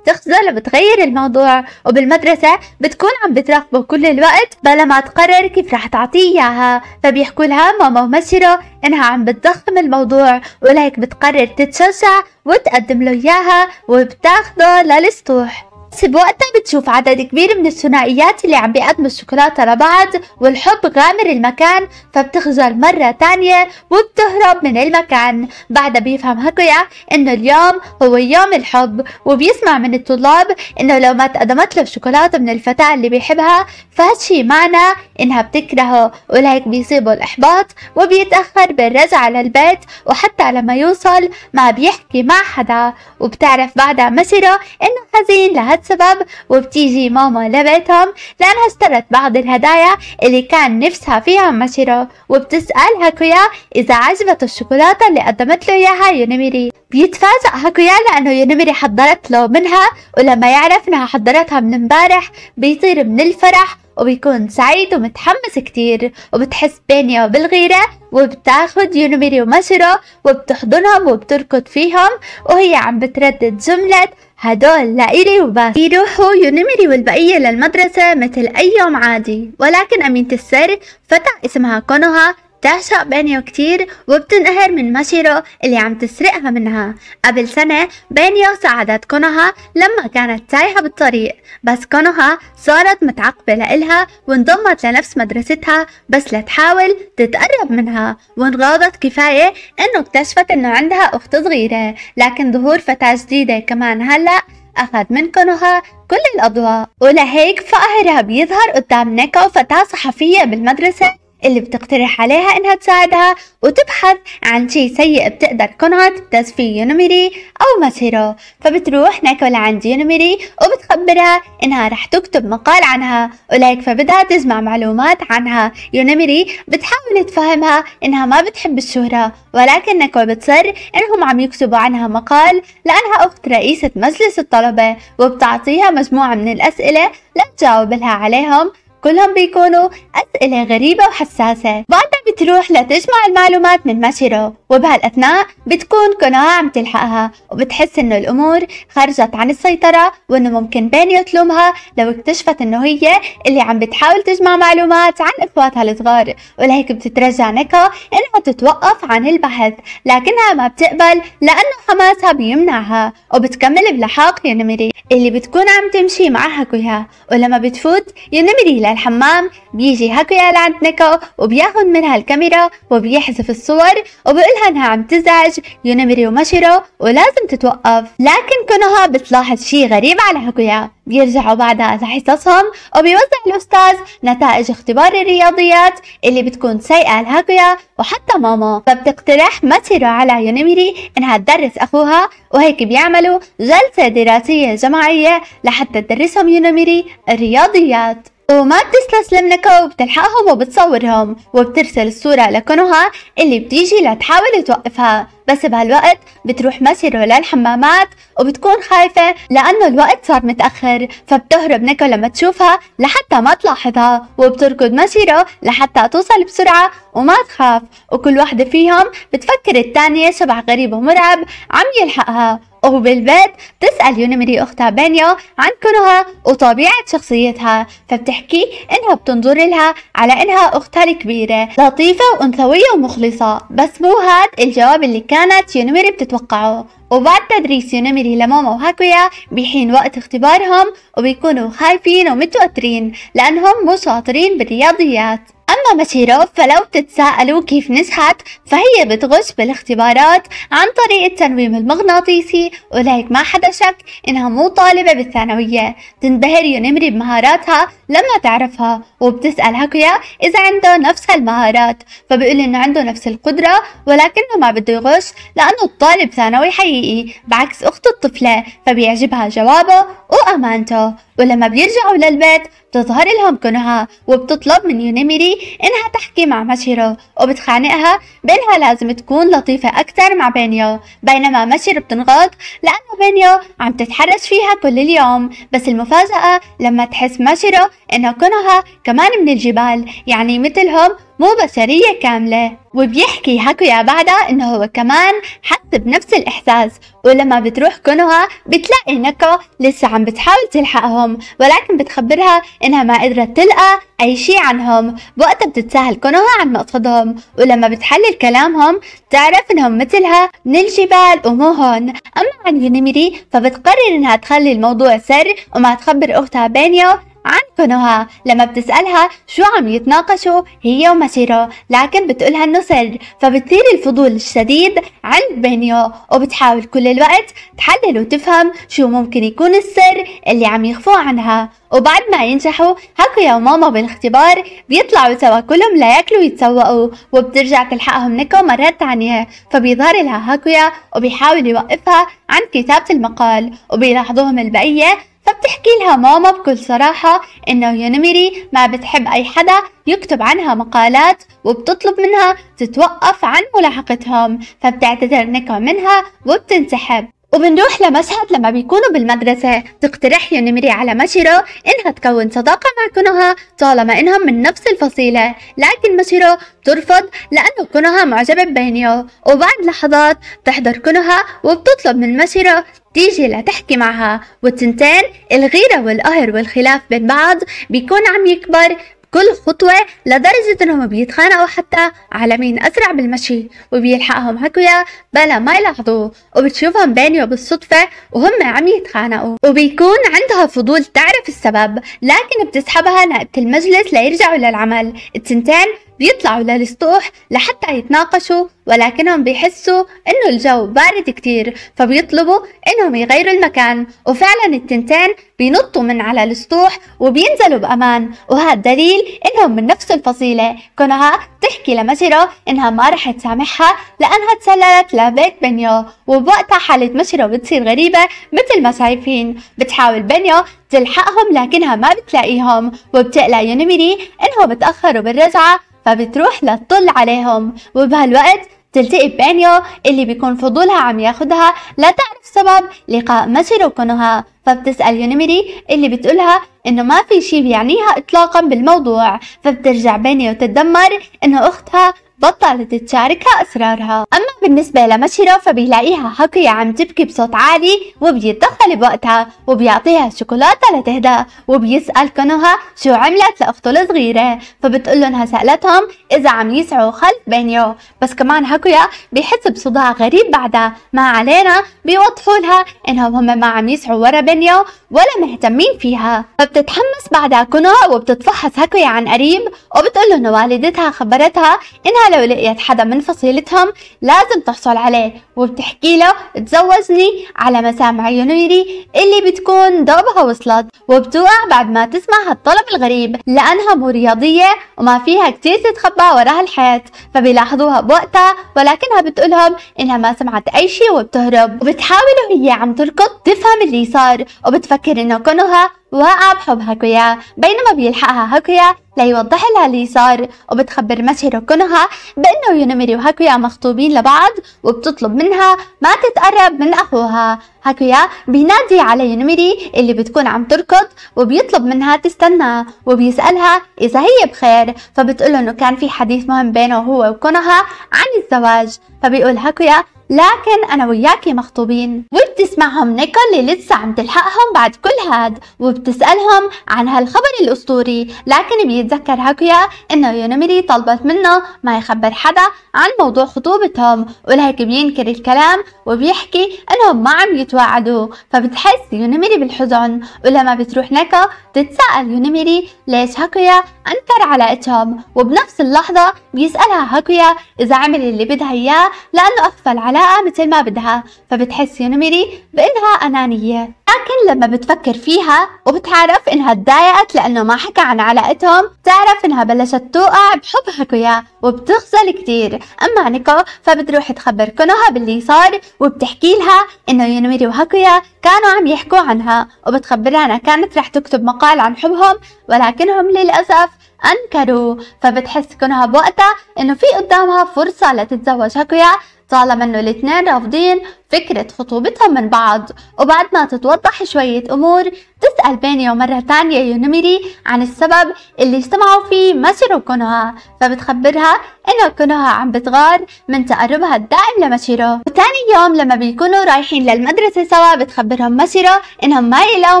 تخجل وبتغير الموضوع، وبالمدرسة بتكون عم بتراقبه كل الوقت بلا ما تقرر كيف رح تعطيه اياها، فبيحكوا لها ماما وماشيرو انها عم بتضخم الموضوع، ولهيك بتقرر تتشجع وتقدم له اياها وبتاخده للسطوح. بس بوقتها بتشوف عدد كبير من الثنائيات اللي عم بيقدموا الشوكولاتة لبعض والحب غامر المكان، فبتخجل مرة تانية وبتهرب من المكان. بعدها بيفهم هاكويا انه اليوم هو يوم الحب، وبيسمع من الطلاب انه لو ما تقدمت له شوكولاتة من الفتاة اللي بيحبها فهالشي معنى انها بتكرهه، ولهيك بيصيبه الاحباط وبيتأخر بالرجعة للبيت، وحتى لما يوصل ما بيحكي مع حدا. وبتعرف بعدها ماشيرو انه حزين لهذا سبب، وبتيجي ماما لبيتهم لأنها اشترت بعض الهدايا اللي كان نفسها فيها ماشيرو، وبتسأل هاكويا إذا عجبته الشوكولاتة اللي قدمت له إياها يونيميري. بيتفاجأ هاكويا لأنه يونيميري حضرت له منها، ولما يعرف إنها حضرتها من امبارح بيطير من الفرح وبيكون سعيد ومتحمس كتير. وبتحس بينيو بالغيرة وبتاخد يونيميري وماشيرو وبتحضنهم وبتركض فيهم وهي عم بتردد جملة هدول لإلي وبس. بيروحوا يونيميري والبقية للمدرسة مثل أي يوم عادي، ولكن أمينة السر فتاة اسمها كونها تعشق بينيو كتير وبتنقهر من ماشيرو اللي عم تسرقها منها. قبل سنة بينيو ساعدت كونها لما كانت تايهة بالطريق، بس كونها صارت متعقبة لإلها وانضمت لنفس مدرستها بس لتحاول تتقرب منها، وانغاضت كفاية انه اكتشفت انه عندها اخت صغيرة. لكن ظهور فتاة جديدة كمان هلأ أخذ من كونها كل الأضواء، ولهيك فقهرها بيظهر قدام نيكو فتاة صحفية بالمدرسة اللي بتقترح عليها انها تساعدها وتبحث عن شي سيء بتقدر كونها تبتز فيه يونيميري او ماشيرو. فبتروح نيكو لعند يونيميري وبتخبرها انها رح تكتب مقال عنها، ولهيك فبدها تجمع معلومات عنها. يونيميري بتحاول تفهمها انها ما بتحب الشهرة، ولكن نيكو بتصر انهم عم يكتبوا عنها مقال لانها اخت رئيسة مجلس الطلبة، وبتعطيها مجموعة من الاسئلة لتجاوب لها عليهم، كلهم بيكونوا أسئلة غريبة وحساسة. بعدها بتروح لتجمع المعلومات من ماشيرو، وبهالأثناء بتكون كونها عم تلحقها، وبتحس إنه الأمور خرجت عن السيطرة وإنه ممكن بينيو يتلومها لو اكتشفت إنه هي اللي عم بتحاول تجمع معلومات عن إخواتها الصغار، ولهيك بتترجى نيكو إنها تتوقف عن البحث، لكنها ما بتقبل لأنه حماسها بيمنعها، وبتكمل بلحاق يونيميري اللي بتكون عم تمشي مع هاكويا. ولما بتفوت يونيميري للحمام بيجي هاكويا لعند نيكو وبياخد منها الكاميرا وبيحذف الصور وبيقولها انها عم تزعج يونيميري وماشيرو ولازم تتوقف. لكن كونها بتلاحظ شي غريب على هاكويا. بيرجعوا بعدها لحصصهم وبيوزع الاستاذ نتائج اختبار الرياضيات اللي بتكون سيئة لهاكويا وحتى ماما، فبتقترح ماشيرو على يونيميري انها تدرس اخوها، وهيك بيعملوا جلسة دراسية جماعية لحتى تدرسهم يونيميري الرياضيات. وما بتستسلم نيكو وبتلحقهم وبتصورهم وبترسل الصورة لكونها اللي بتيجي لتحاول توقفها، بس بهالوقت بتروح ماشيرو للحمامات وبتكون خايفة لأنه الوقت صار متأخر، فبتهرب نيكو لما تشوفها لحتى ما تلاحظها، وبتركض ماشيرو لحتى توصل بسرعة وما تخاف، وكل واحدة فيهم بتفكر التانية شبح غريب ومرعب عم يلحقها. وبالبيت بتسأل يونيميري أختها بينيو عن كونها وطبيعة شخصيتها، فبتحكي إنها بتنظر لها على إنها أختها الكبيرة لطيفة وأنثوية ومخلصة، بس مو هاد الجواب اللي كانت يونيميري بتتوقعه. وبعد تدريس يونيميري لماما وهاكويا بيحين وقت اختبارهم وبيكونوا خايفين ومتوترين لأنهم مو شاطرين بالرياضيات. أما ماشيرو فلو بتتساءلوا كيف نجحت فهي بتغش بالاختبارات عن طريق التنويم المغناطيسي، ولهيك ما حدا شك إنها مو طالبة بالثانوية. تنبهر يونيميري بمهاراتها لما تعرفها، وبتسأل هاكويا إذا عنده نفس هالمهارات، فبيقول إنه عنده نفس القدرة ولكنه ما بده يغش لأنه الطالب ثانوي حقيقي بعكس أخته الطفلة، فبيعجبها جوابه وأمانته. ولما بيرجعوا للبيت بتظهر لهم كونها وبتطلب من يونيميري انها تحكي مع ماشيرو وبتخانقها بانها لازم تكون لطيفة اكتر مع بينيو، بينما ماشيرو بتنغاض لانه بينيو عم تتحرش فيها كل اليوم. بس المفاجأة لما تحس ماشيرو انه كونها كمان من الجبال، يعني مثلهم مو بشرية كاملة. وبيحكي هاكويا بعدها انه هو كمان حس بنفس الاحساس، ولما بتروح كونها بتلاقي نيكو لسه عم بتحاول تلحقهم، ولكن بتخبرها انها ما قدرت تلقى اي شي عنهم. بوقتها بتتساهل كونها عن مقصدهم، ولما بتحلل كلامهم بتعرف انهم مثلها من الجبال ومو هون. اما عن يونيميري فبتقرر انها تخلي الموضوع سر وما تخبر اختها بينيو عن كونها. لما بتسألها شو عم يتناقشوا هي وماشيرو، لكن بتقولها انه سر، فبتصير الفضول الشديد عند بينيو وبتحاول كل الوقت تحلل وتفهم شو ممكن يكون السر اللي عم يخفوه عنها. وبعد ما ينجحوا هاكويا وماما بالاختبار بيطلعوا سوا كلهم لياكلوا ويتسوقوا، وبترجع تلحقهم نيكو مرة تانية، فبيظهر لها هاكويا وبيحاول يوقفها عن كتابة المقال وبيلاحظوهم البقية. فبتحكي لها ماما بكل صراحة انه يونيميري ما بتحب اي حدا يكتب عنها مقالات، وبتطلب منها تتوقف عن ملاحقتهم، فبتعتذر نيكو منها وبتنسحب. وبنروح لمشهد لما بيكونوا بالمدرسة، تقترح يونيميري على ماشيرو انها تكون صداقة مع كونها طالما انهم من نفس الفصيلة، لكن ماشيرو بترفض لانه كونها معجبة ببينيو. وبعد لحظات بتحضر كونها وبتطلب من ماشيرو تيجي لتحكي معها، والتنتين الغيرة والقهر والخلاف بين بعض بيكون عم يكبر كل خطوة لدرجة انهم بيتخانقوا حتى على مين اسرع بالمشي، وبيلحقهم هاكويا بلا ما يلاحظوه، وبتشوفهم بينيو بالصدفة وهم عم يتخانقوا، وبيكون عندها فضول تعرف السبب، لكن بتسحبها نائبة المجلس ليرجعوا للعمل. التنتين بيطلعوا للسطوح لحتى يتناقشوا، ولكنهم بيحسوا انه الجو بارد كتير، فبيطلبوا انهم يغيروا المكان، وفعلا التنتين بينطوا من على السطوح وبينزلوا بامان، وهذا دليل انهم من نفس الفصيلة. كونها تحكي لماشيرو انها ما رح تسامحها لانها تسللت لبيت بينيو، وبوقتها حالة ماشيرو بتصير غريبة مثل ما شايفين. بتحاول بينيو تلحقهم لكنها ما بتلاقيهم، وبتقلق يونيميري انهم بتأخروا بالرجعة، فبتروح لتطل عليهم. وبهالوقت تلتقي بينيو اللي بيكون فضولها عم ياخدها لتعرف سبب لقاء ماشيرو وكونها، فبتسأل يونيميري اللي بتقولها انه ما في شي بيعنيها اطلاقا بالموضوع، فبترجع بينيو تتدمر انه اختها بطلت تشاركها اسرارها. اما بالنسبة لماشيرو فبيلاقيها هاكويا عم تبكي بصوت عالي، وبيتدخل بوقتها وبيعطيها شوكولاتة لتهدأ، وبيسأل كونها شو عملت لاخته الصغيرة، فبتقول انها سألتهم اذا عم يسعوا خلف بينيو. بس كمان هاكويا بيحس بصداع غريب بعدها، ما علينا بيوضحوا لها انهم هم ما عم يسعوا ورا بينيو ولا مهتمين فيها، فبتتحمس بعدها كونها وبتتفحص هاكويا عن قريب، وبتقول له ان والدتها خبرتها انها لو لقيت حدا من فصيلتهم لازم تحصل عليه، وبتحكي له تزوجني على مسامع يونيميري اللي بتكون دوبها وصلت، وبتوقع بعد ما تسمع هالطلب الغريب لانها مو رياضية وما فيها كتير تتخبى وراها الحيط، فبيلاحظوها بوقتها ولكنها بتقولهم انها ما سمعت اي شي وبتهرب، وبتحاول وهي عم تركض تفهم اللي صار، وبتفكر انه كونها وقع بحب هاكويا، بينما بيلحقها هاكويا ليوضح لها اللي صار، وبتخبر ماشيرو كونها بانه يونيميري وهاكويا مخطوبين لبعض، وبتطلب منها ما تتقرب من اخوها. هاكويا بينادي على يونيميري اللي بتكون عم تركض وبيطلب منها تستنى، وبيسألها اذا هي بخير، فبتقوله انه كان في حديث مهم بينه هو وكونها عن الزواج، فبيقول هاكويا لكن انا وياكي مخطوبين. وبتسمعهم نيكو اللي لسه عم تلحقهم بعد كل هاد، وبتسألهم عن هالخبر الاسطوري، لكن بيتذكر هاكويا انه يونيميري طلبت منه ما يخبر حدا عن موضوع خطوبتهم، ولهيك بينكر الكلام وبيحكي انهم ما عم يتواعدوا، فبتحس يونيميري بالحزن. ولما بتروح نيكو بتتساءل يونيميري ليش هاكويا انكر علاقتهم، وبنفس اللحظة بيسألها هاكويا اذا عمل اللي بدها اياه لانه اغفل العلاقة مثل ما بدها، فبتحس يونيميري بإنها أنانية. لكن لما بتفكر فيها وبتعرف إنها اتضايقت لأنه ما حكى عن علاقتهم، بتعرف إنها بلشت توقع بحب هاكويا وبتخجل كتير. أما نيكو فبتروح تخبر كونها باللي صار وبتحكي لها إنه يونيميري وهاكويا كانوا عم يحكوا عنها، وبتخبرها إنها كانت رح تكتب مقال عن حبهم ولكنهم للأسف أنكروا. فبتحس كونها بوقتها إنه في قدامها فرصة لتتزوج هاكويا طالما إنه الاثنين رافضين فكرة خطوبتهم من بعض. وبعد ما تتوضح شوية أمور، تسأل بينيو مرة تانية يونيميري عن السبب اللي اجتمعوا فيه ماشيرو وكونها، فبتخبرها إنه كونها عم بتغار من تقربها الدائم لماشيرو. وتاني يوم لما بيكونوا رايحين للمدرسة سوا، بتخبرهم ماشيرو إنهم ما يقلقوا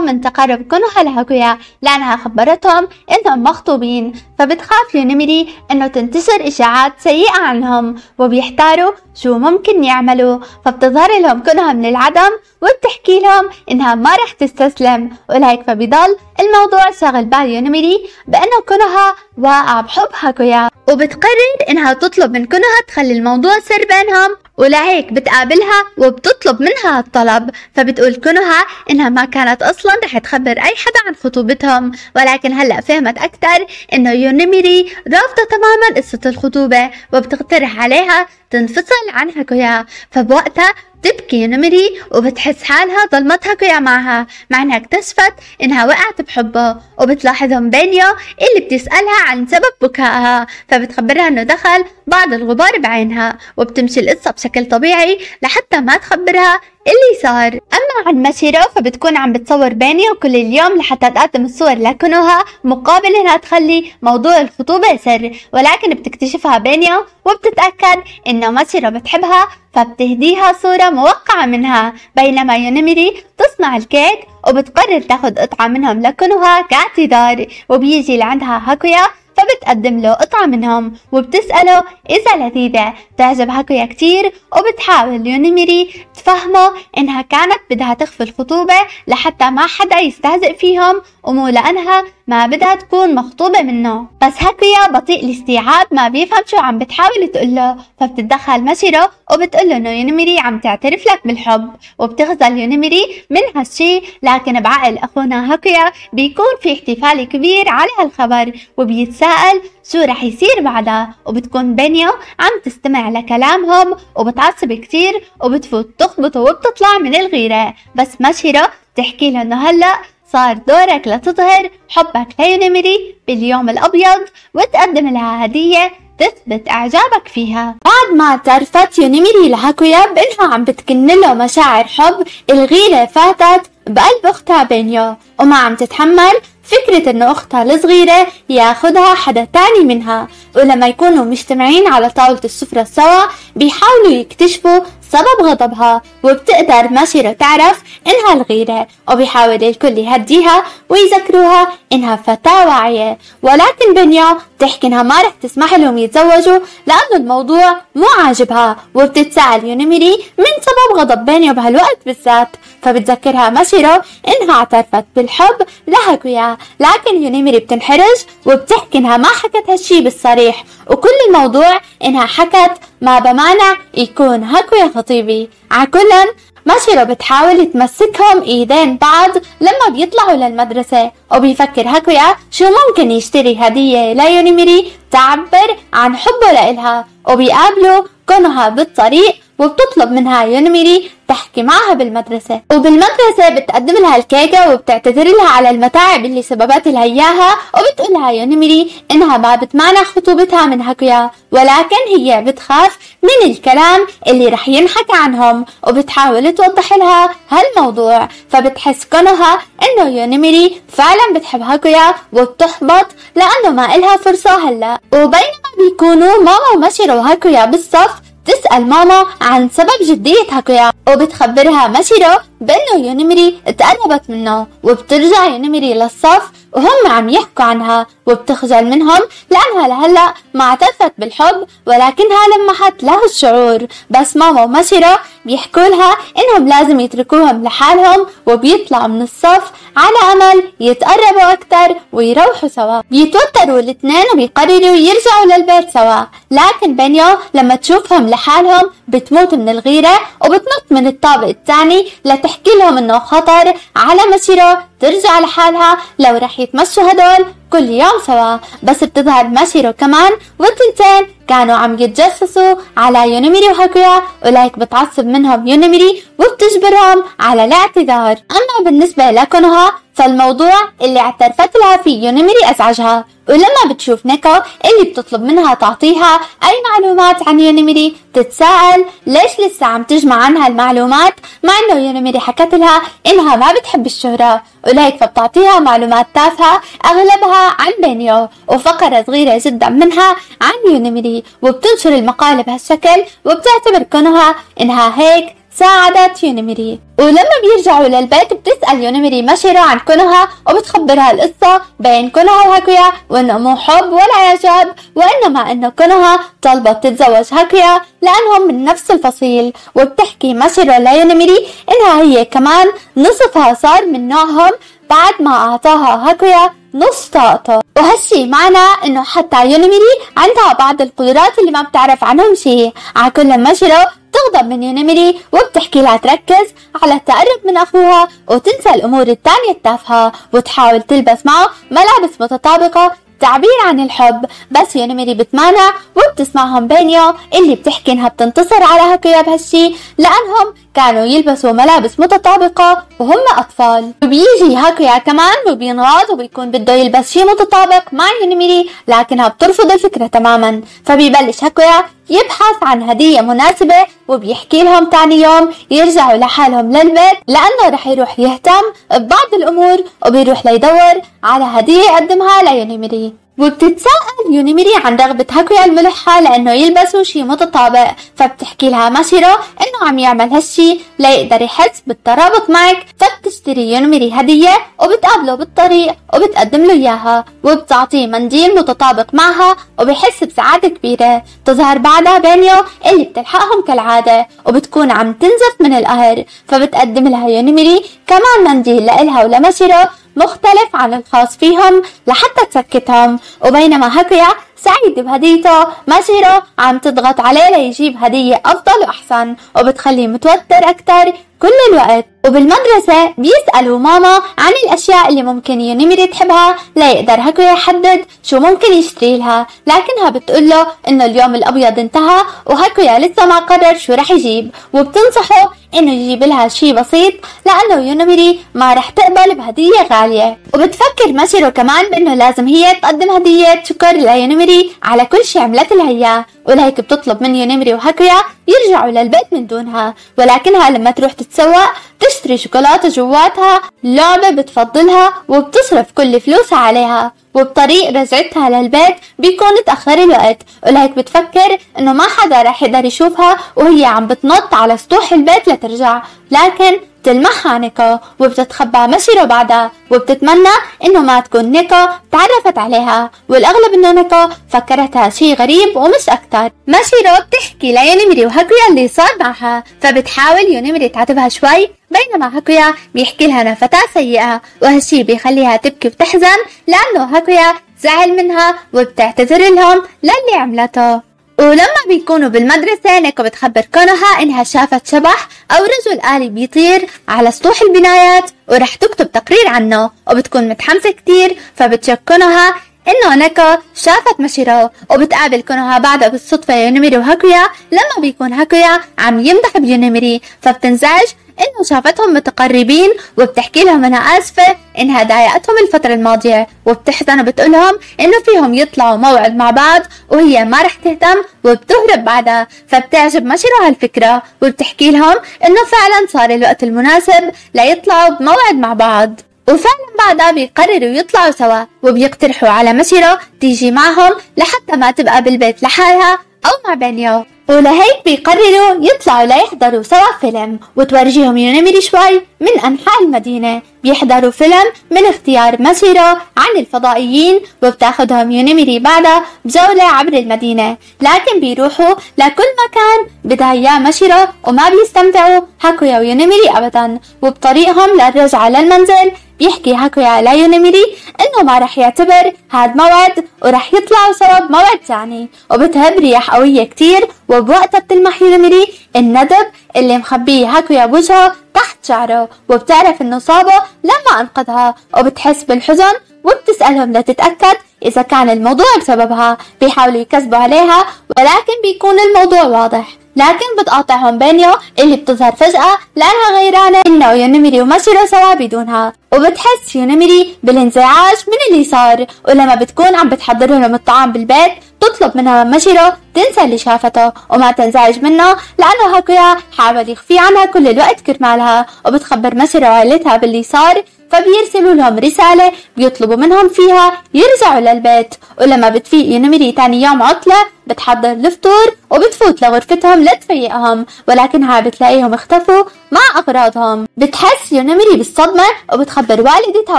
من تقرب كونها لهاكويا لأنها خبرتهم إنهم مخطوبين. فبتخاف يونيميري إنه تنتشر إشاعات سيئة عنهم وبيحتاروا شو ممكن يعملوا، فبتظهر لهم كونها من العدم وبتحكي لهم إنها ما رح تستسلم. ولهيك فبيضل الموضوع شاغل بال يونيميري بأنه كونها واقعة بحب هاكويا، وبتقرر إنها تطلب من كونها تخلي الموضوع سر بينهم. ولهيك بتقابلها وبتطلب منها الطلب، فبتقول كونها إنها ما كانت أصلا رح تخبر أي حدا عن خطوبتهم، ولكن هلأ فهمت أكتر إنه يونيميري رافضة تماما قصة الخطوبة، وبتقترح عليها تنفصل عن هاكويا. فبوقتها بتبكي يونيميري وبتحس حالها ظلمت هاكويا معها، مع انها اكتشفت انها وقعت بحبه. وبتلاحظهم بينيو اللي بتسألها عن سبب بكائها، فبتخبرها انه دخل بعض الغبار بعينها، وبتمشي القصة بشكل طبيعي لحتى ما تخبرها اللي صار. اما عن ماشيرو فبتكون عم بتصور بينيو كل اليوم لحتى تقدم الصور لكونها مقابل انها تخلي موضوع الخطوبة سر، ولكن بتكتشفها بينيو وبتتأكد انه ماشيرو بتحبها، فبتهديها صورة موقعة منها. بينما يونيميري تصنع الكيك وبتقرر تاخد قطعة منهم لكونها كاعتذار، وبيجي لعندها هاكويا فبتقدم له قطعة منهم وبتسأله إذا لذيذة. بتعجب هاكويا كتير وبتحاول يونيميري تفهمه إنها كانت بدها تخفي الخطوبة لحتى ما حدا يستهزئ فيهم، ومو لأنها ما بدها تكون مخطوبة منه. بس هاكويا بطيء الاستيعاب ما بيفهم شو عم بتحاول تقوله، فبتتدخل ماشيرو وبتقوله إنه يونيميري عم تعترف لك بالحب، وبتخجل يونيميري من هالشي. لكن بعقل أخونا هاكويا بيكون في احتفال كبير على هالخبر وبيتساءل شو رح يصير بعدها. وبتكون بينيو عم تستمع لكلامهم وبتعصب كتير وبتفوت تخبطه وبتطلع من الغيرة. بس ماشيرو بتحكي له إنه هلأ صار دورك لتظهر حبك ليونيميري باليوم الأبيض وتقدم لها هدية تثبت إعجابك فيها. بعد ما تعرفت يونيميري لهاكويا بإنها عم بتكن له مشاعر حب، الغيرة فاتت بقلب أختها بينيو، وما عم تتحمل فكرة إنه أختها الصغيرة ياخدها حدا تاني منها. ولما يكونوا مجتمعين على طاولة السفرة سوا بيحاولوا يكتشفوا سبب غضبها، وبتقدر ماشيرو تعرف إنها الغيرة، وبيحاول الكل يهديها ويذكروها إنها فتاة واعية. ولكن بينيو بتحكي إنها ما رح تسمح لهم يتزوجوا لأنه الموضوع مو عاجبها، وبتتساءل يونيميري من سبب غضب بينيو بهالوقت بالذات. فبتذكرها ماشيرو إنها اعترفت بالحب لهاكويا، لكن يونيميري بتنحرج وبتحكي إنها ما حكت هالشي بالصريح، وكل الموضوع إنها حكت ما بمعنى يكون هاكويا خطيبي. عكلا ماشيرو بتحاول تمسكهم ايدين بعض لما بيطلعوا للمدرسة، وبيفكر هاكويا شو ممكن يشتري هدية ليونيميري تعبر عن حبه لإلها. وبيقابلوا كونها بالطريق وبتطلب منها يونيميري تحكي معها بالمدرسة، وبالمدرسة بتقدم لها الكيكة وبتعتذر لها على المتاعب اللي سببت لها إياها، وبتقول لها يونيميري إنها ما بتمانع خطوبتها من هاكويا، ولكن هي بتخاف من الكلام اللي رح ينحكى عنهم، وبتحاول توضح لها هالموضوع. فبتحس كونها إنه يونيميري فعلا بتحب هاكويا وبتحبط لأنه ما إلها فرصة هلا. وبينما بيكونوا ماما وماشيرو وهاكويا بالصف، تسأل ماما عن سبب جدية هاكويا، وبتخبرها ماشيرو بأنه يونيميري اتقربت منه. وبترجع يونيميري للصف وهم عم يحكوا عنها، وبتخجل منهم لأنها لهلأ ما اعترفت بالحب ولكنها لمحت له الشعور. بس ماما وماشيرو بيحكوا لها إنهم لازم يتركوهم لحالهم وبيطلعوا من الصف على أمل يتقربوا أكتر ويروحوا سوا. بيتوتروا الاثنين وبيقرروا يرجعوا للبيت سوا، لكن بينيو لما تشوفهم لحالهم بتموت من الغيرة وبتنط من الطابق الثاني لتحكي لهم انه خطر على ماشيرو ترجع لحالها لو رح يتمشوا هدول كل يوم سوا. بس بتظهر ماشيرو كمان والتنتين كانوا عم يتجسسوا على يونيميري وهاكويا، ولايك بتعصب منهم يونيميري وبتجبرهم على الاعتذار. اما بالنسبة لكونها فالموضوع اللي اعترفت لها فيه يونيميري ازعجها، ولما بتشوف نيكو اللي بتطلب منها تعطيها اي معلومات عن يونيميري بتتساءل ليش لسه عم تجمع عنها المعلومات مع انه يونيميري حكت لها انها ما بتحب الشهرة، ولهيك فبتعطيها معلومات تافهة اغلبها عن بينيو وفقرة صغيرة جدا منها عن يونيميري، وبتنشر المقال بهالشكل وبتعتبر كونها انها هيك ساعدت يونيميري. ولما بيرجعوا للبيت بتسأل يونيميري ماشيرو عن كونها وبتخبرها القصة بين كونها وهاكويا وانه مو حب ولا اعجاب، وانما انه كونها طلبت تتزوج هاكويا لانهم من نفس الفصيل. وبتحكي ماشيرو ليونيميري انها هي كمان نصفها صار من نوعهم بعد ما اعطاها هاكويا نص طاقته، وهالشي معناه انه حتى يونيميري عندها بعض القدرات اللي ما بتعرف عنهم شيء. على كل ماشيرو تغضب من يونيميري وبتحكي لها تركز على التقرب من اخوها وتنسى الامور التانية التافهة وتحاول تلبس معه ملابس متطابقة تعبير عن الحب، بس يونيميري بتمانع وبتسمعهم بينيو اللي بتحكي انها بتنتصر على هاكويا بهالشي لانهم كانوا يلبسوا ملابس متطابقة وهم اطفال. وبيجي هاكويا كمان وبينغاض وبيكون بده يلبس شي متطابق مع يونيميري لكنها بترفض الفكرة تماما، فبيبلش هاكويا يبحث عن هدية مناسبة وبيحكي لهم تاني يوم يرجعوا لحالهم للبيت لانه رح يروح يهتم ببعض الامور وبيروح ليدور على هدية يقدمها ليونيميري. وبتتساءل يونيميري عن رغبة هاكويا الملحة لانه يلبسوا شي متطابق، فبتحكي لها ماشيرو انه عم يعمل هالشي ليقدر يحس بالترابط معك، فبتشتري يونيميري هدية وبتقابله بالطريق وبتقدم له اياها وبتعطيه منديل متطابق معها وبحس بسعادة كبيرة. تظهر بعدها بينيو اللي بتلحقهم كالعادة وبتكون عم تنزف من القهر، فبتقدم لها يونيميري كمان منديل لإلها ولماشيرو مختلف عن الخاص فيهم لحتى تسكتهم. وبينما هاكويا سعيد بهديته ماشيرو عم تضغط عليه ليجيب هدية أفضل وأحسن وبتخليه متوتر أكتر كل الوقت. وبالمدرسة بيسألوا ماما عن الأشياء اللي ممكن يونيميري تحبها ليقدر هاكويا يحدد شو ممكن يشتري لها، لكنها بتقوله إنه اليوم الأبيض انتهى وهاكويا لسه ما قرر شو رح يجيب، وبتنصحه إنه يجيب لها شي بسيط لأنه يونيميري ما رح تقبل بهدية غالية. وبتفكر ماشيرو كمان بإنه لازم هي تقدم هدية شكر ليونيميري على كل شي عملت لها إياه، ولهيك بتطلب من يونيميري وهاكويا يرجعوا للبيت من دونها، ولكنها لما تروح تتسوق تشتري شوكولاتة جواتها لعبة بتفضلها وبتصرف كل فلوسها عليها، وبطريق رجعتها للبيت بيكون اتأخر الوقت، ولهيك بتفكر انه ما حدا رح يقدر يشوفها وهي عم بتنط على سطوح البيت لترجع، لكن تلمحها نيكو وبتتخبى ماشيرو بعدها، وبتتمنى انه ما تكون نيكو تعرفت عليها، والاغلب انه نيكو فكرتها شي غريب ومش اكتر. ماشيرو بتحكي ليونيميري وهاكويا اللي صار معها، فبتحاول يونيميري تعاتبها شوي بينما هاكويا بيحكي لها انها فتاة سيئة، وهالشي بيخليها تبكي وتحزن لانه هاكويا زعل منها وبتعتذر لهم للي عملته. ولما بيكونوا بالمدرسة نيكو بتخبر كونها انها شافت شبح او رجل آلي بيطير على سطوح البنايات ورح تكتب تقرير عنه، وبتكون متحمسة كتير، فبتشك كونها انه نيكو شافت ماشيرو. وبتقابل كونها بعدها بالصدفة يونيميري وهاكويا لما بيكون هاكويا عم يمدح بيونيميري، فبتنزعج انه شافتهم متقربين وبتحكي لهم انها اسفة انها ضايقتهم الفترة الماضية، وبتحزن وبتقولهم انه فيهم يطلعوا موعد مع بعض وهي ما رح تهتم وبتهرب بعدها، فبتعجب ماشيرو هالفكرة وبتحكي لهم انه فعلا صار الوقت المناسب ليطلعوا بموعد مع بعض. وفعلا بعدها بيقرروا يطلعوا سوا وبيقترحوا على ماشيرو تيجي معهم لحتى ما تبقى بالبيت لحالها او مع بينيو، ولهيك بيقرروا يطلعوا ليحضروا سوا فيلم وتورجيهم يونيميري شوي من أنحاء المدينة، بيحضروا فيلم من اختيار ماشيرو عن الفضائيين، وبتاخدهم يونيميري بعدها بجولة عبر المدينة، لكن بيروحوا لكل مكان بدها ماشيرو وما بيستمتعوا هاكويا ويونيميري أبدا. وبطريقهم للرجعة للمنزل بيحكي هاكويا ليونيميري انه ما رح يعتبر هاد موعد ورح يطلعوا سوا بموعد ثاني، وبتهب رياح قوية كتير، وبوقتها بتلمح يونيميري الندب اللي مخبيه هاكويا بوجهه تحت شعره، وبتعرف انه صابه لما انقذها، وبتحس بالحزن وبتسألهم لتتأكد اذا كان الموضوع بسببها. بيحاولوا يكذبوا عليها ولكن بيكون الموضوع واضح، لكن بتقاطعهم بينيو اللي بتظهر فجأة لأنها غيرانة انه يونيميري وماشيرو سوا بدونها، وبتحس يونيميري بالانزعاج من اللي صار. ولما بتكون عم بتحضر لهم الطعام بالبيت تطلب منها ماشيرو تنسى اللي شافته وما تنزعج منه لأنه هاكويا حاول يخفي عنها كل الوقت كرمالها، وبتخبر ماشيرو عائلتها باللي صار، فبيرسلوا لهم رسالة بيطلبوا منهم فيها يرجعوا للبيت. ولما بتفيق يونيميري تاني يوم عطلة بتحضر الفطور وبتفوت لغرفتهم لتفيقهم، ولكنها بتلاقيهم اختفوا مع أغراضهم. بتحس يونيميري بالصدمة وبتخبر والدتها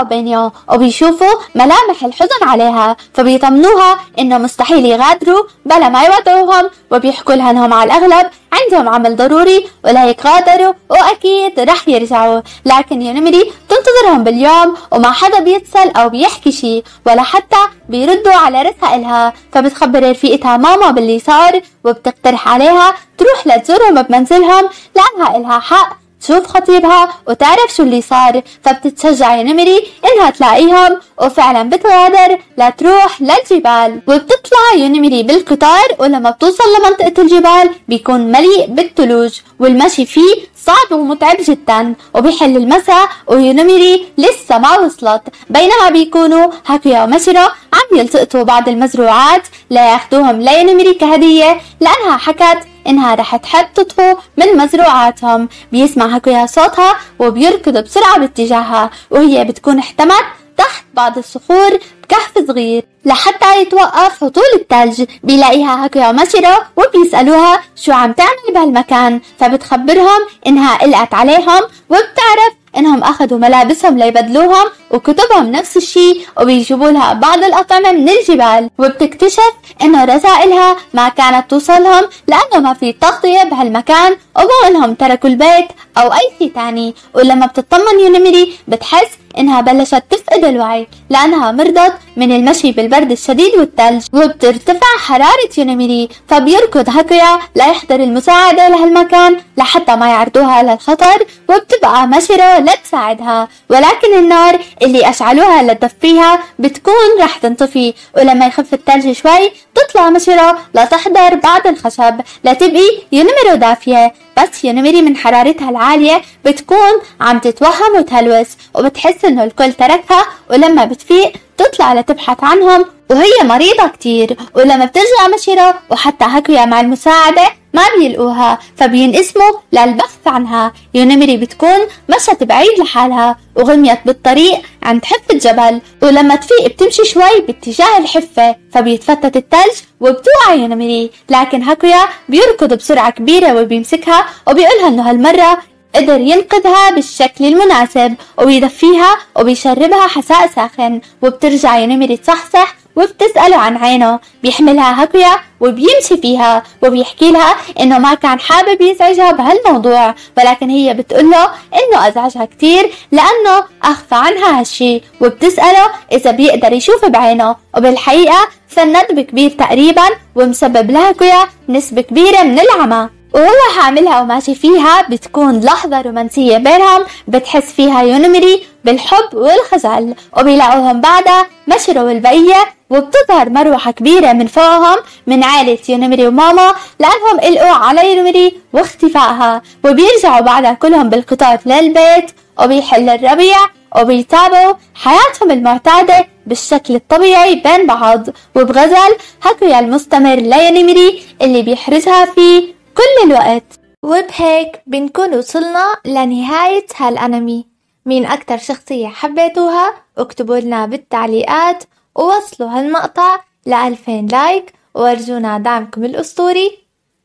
وبينيو، وبيشوفوا ملامح الحزن عليها فبيطمنوها انه مستحيل يغادروا بلا ما يودعوهم، وبيحكوا لها انهم على الأغلب عندهم عمل ضروري ولهيك غادروا واكيد رح يرجعوا. لكن يونيميري تنتظرهم باليوم وما حدا بيتصل او بيحكي شي ولا حتى بيردوا على رسائلها، فبتخبر رفيقتها ماما باللي صار وبتقترح عليها تروح لتزورهم بمنزلهم لانها الها حق تشوف خطيبها وتعرف شو اللي صار. فبتتشجع يونيميري انها تلاقيهم وفعلا بتغادر لتروح للجبال، وبتطلع يونيميري بالقطار، ولما بتوصل لمنطقة الجبال بيكون مليء بالثلوج والمشي فيه صعب ومتعب جدا، وبيحل المساء ويونيميري لسه ما وصلت، بينما بيكونوا هاكويا وماشيرو عم يلتقطوا بعض المزروعات لياخدوهم ليونيميري كهدية لأنها حكت انها رح تحب تطفو من مزروعاتهم. بيسمع هاكويا صوتها وبيركض بسرعة باتجاهها، وهي بتكون احتمت تحت بعض الصخور بكهف صغير لحتى يتوقف هطول الثلج. بيلاقيها هاكويا وماشيرو وبيسألوها شو عم تعمل بهالمكان، فبتخبرهم انها قلقت عليهم، وبتعرف انهم اخذوا ملابسهم ليبدلوهم وكتبهم نفس الشيء، وبيجيبوا لها بعض الاطعمه من الجبال. وبتكتشف انه رسائلها ما كانت توصلهم لانه ما في تغطيه بهالمكان، وبغلهم تركوا البيت او اي شيء ثاني. ولما بتطمن يونيميري بتحس انها بلشت تفقد الوعي لانها مرضت من المشي بالبرد الشديد والثلج، وبترتفع حراره يونيميري، فبيركض هاكويا ليحضر المساعده لهالمكان لحتى ما يعرضوها للخطر، وبتبقى ماشيرو لتساعدها، ولكن النار اللي اشعلوها لتطفيها بتكون رح تنطفي. ولما يخف الثلج شوي تطلع ماشيرو لتحضر بعض الخشب لتبقي يونيميري دافيه، بس يونيميري من حرارتها العالية بتكون عم تتوهم وتهلوس، وبتحس انه الكل تركها. ولما بتفيق تطلع لتبحث عنهم وهي مريضة كتير، ولما بترجع ماشيرو وحتى هاكويا مع المساعدة ما بيلقوها فبينقسموا للبحث عنها. يونيميري بتكون مشت بعيد لحالها وغميت بالطريق عند حفة جبل، ولما تفيق بتمشي شوي باتجاه الحفة فبيتفتت الثلج وبتوقع يونيميري، لكن هاكويا بيركض بسرعة كبيرة وبيمسكها وبيقولها انه هالمرة قدر ينقذها بالشكل المناسب، وبيدفيها وبيشربها حساء ساخن، وبترجع يونيميري تصحصح وبتسأله عن عينه. بيحملها هاكويا وبيمشي فيها، وبيحكي لها انه ما كان حابب يزعجها بهالموضوع، ولكن هي بتقوله انه ازعجها كتير لانه اخفى عنها هالشي، وبتسأله اذا بيقدر يشوف بعينه، وبالحقيقة فالندب كبير تقريبا ومسبب لهاكويا نسبة كبيرة من العمى. وهو حاملها وماشي فيها بتكون لحظة رومانسية بينهم بتحس فيها يونيميري بالحب والخجل، وبيلاقوهم بعدها ماشيرو والبقية، وبتظهر مروحة كبيرة من فوقهم من عائلة يونيميري وماما لأنهم قلقوا على يونيميري واختفائها، وبيرجعوا بعدها كلهم بالقطار للبيت، وبيحل الربيع وبيتابعوا حياتهم المعتادة بالشكل الطبيعي بين بعض، وبغزل هاكويا المستمر ليونيميري اللي بيحرزها فيه كل الوقت. وبهيك بنكون وصلنا لنهاية هالأنمي. مين أكتر شخصية حبيتوها؟ اكتبوا لنا بالتعليقات، ووصلوا هالمقطع ل2000 لايك، وارجونا دعمكم الأسطوري.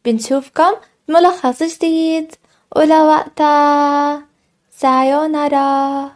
بنشوفكم بملخص جديد، ولوقتها سايونارا.